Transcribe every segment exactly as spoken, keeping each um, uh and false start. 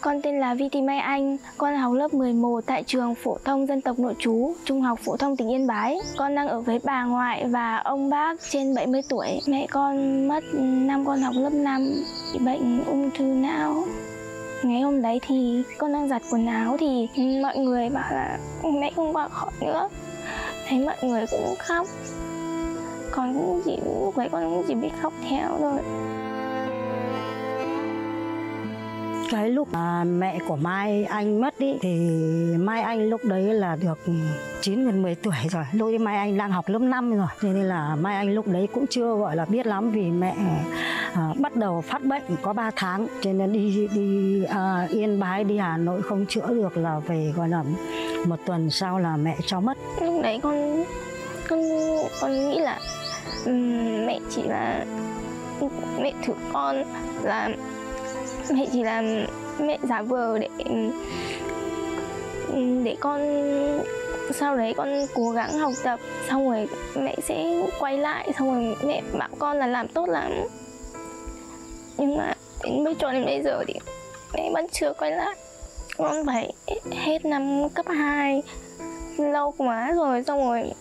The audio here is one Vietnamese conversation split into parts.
Con tên là Vi Thị Mai Anh, con học lớp mười một tại trường phổ thông dân tộc nội trú, Trung học phổ thông tỉnh Yên Bái. Con đang ở với bà ngoại và ông bác trên bảy mươi tuổi. Mẹ con mất năm con học lớp năm, bị bệnh ung thư não. Ngày hôm đấy thì con đang giặt quần áo thì mọi người bảo là mẹ không qua khỏi nữa. Thấy mọi người cũng khóc. Con cũng chỉ, lúc đấy con cũng chỉ biết khóc theo thôi. Cái lúc mà mẹ của Mai Anh mất ý, thì Mai Anh lúc đấy là được chín gần mười tuổi rồi. Lúc ấy Mai Anh đang học lớp năm rồi. Thế nên là Mai Anh lúc đấy cũng chưa gọi là biết lắm vì mẹ à, bắt đầu phát bệnh có ba tháng. Cho nên đi, đi à, Yên Bái, đi Hà Nội không chữa được là về gọi là một tuần sau là mẹ cho mất. Lúc đấy con, con, con nghĩ là um, mẹ chỉ là mẹ thử con là... Mẹ chỉ là mẹ giả vờ để để con sau đấy con cố gắng học tập, xong rồi mẹ sẽ quay lại, xong rồi mẹ bảo con là làm tốt lắm. Nhưng mà đến bây giờ đến bây giờ thì mẹ vẫn chưa quay lại. Con phải hết năm cấp hai, lâu quá rồi, xong rồi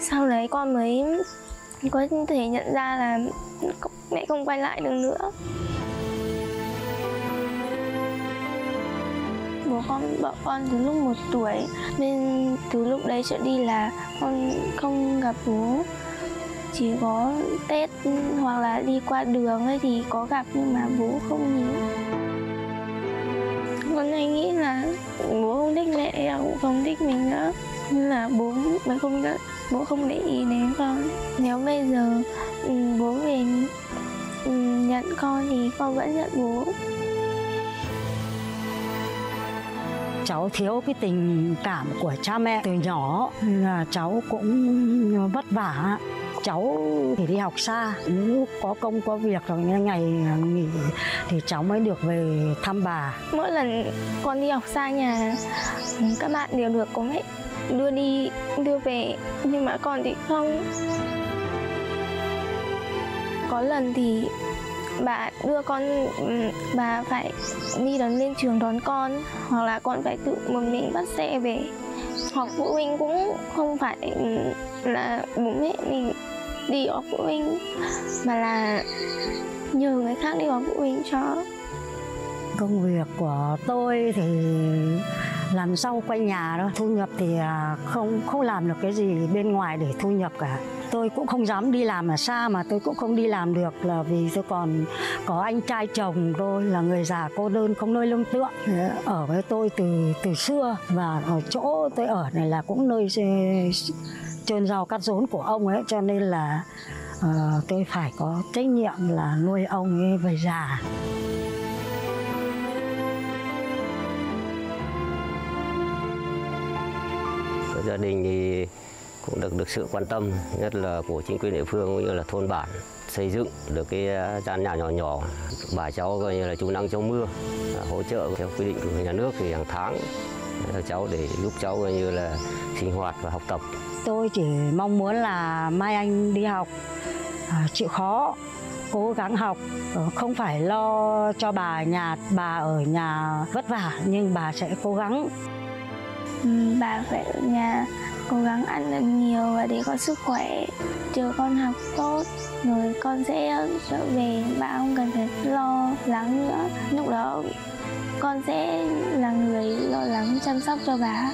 sau đấy con mới có thể nhận ra là mẹ không quay lại được nữa. Bố con bỏ con từ lúc một tuổi, nên từ lúc đấy trở đi là con không gặp bố. Chỉ có Tết hoặc là đi qua đường ấy thì có gặp, nhưng mà bố không nhớ. Con hay nghĩ là bố không thích mẹ, cũng không thích mình nữa, nên là bố mới không đợi. Bố không để ý đến con. Nếu bây giờ bố về nhận con thì con vẫn nhận bố. Cháu thiếu cái tình cảm của cha mẹ từ nhỏ, là cháu cũng vất vả. Cháu thì đi học xa, lúc có công có việc rồi ngày nghỉ thì cháu mới được về thăm bà. Mỗi lần con đi học xa nhà, các bạn đều được có mẹ đưa đi, đưa về, nhưng mà con thì không. Có lần thì bà đưa con, bà phải đi đón lên trường đón con, hoặc là con phải tự một mình bắt xe về. Hoặc phụ huynh cũng không phải là bố mẹ mình đi học phụ huynh, mà là nhờ người khác đi học phụ huynh cho. Công việc của tôi thì làm sau quanh nhà thôi, thu nhập thì không không làm được cái gì bên ngoài để thu nhập cả. Tôi cũng không dám đi làm ở xa, mà tôi cũng không đi làm được là vì tôi còn có anh trai chồng tôi là người già cô đơn không nơi nương tựa. Ở với tôi từ từ xưa, và ở chỗ tôi ở này là cũng nơi chôn rau cắt rốn của ông ấy, cho nên là uh, tôi phải có trách nhiệm là nuôi ông ấy về già. Gia đình thì cũng được được sự quan tâm, nhất là của chính quyền địa phương cũng như là thôn bản, xây dựng được cái gian nhà nhỏ nhỏ. Bà cháu coi như là chú nắng cháu mưa, hỗ trợ theo quy định của nhà nước thì hàng tháng cháu để giúp cháu coi như là sinh hoạt và học tập. Tôi chỉ mong muốn là Mai Anh đi học chịu khó, cố gắng học, không phải lo cho bà ở nhà, bà ở nhà vất vả nhưng bà sẽ cố gắng. Bà phải ở nhà cố gắng ăn thật nhiều và để có sức khỏe, chờ con học tốt rồi con sẽ trở về, bà không cần phải lo lắng nữa. Lúc đó con sẽ là người lo lắng chăm sóc cho bà.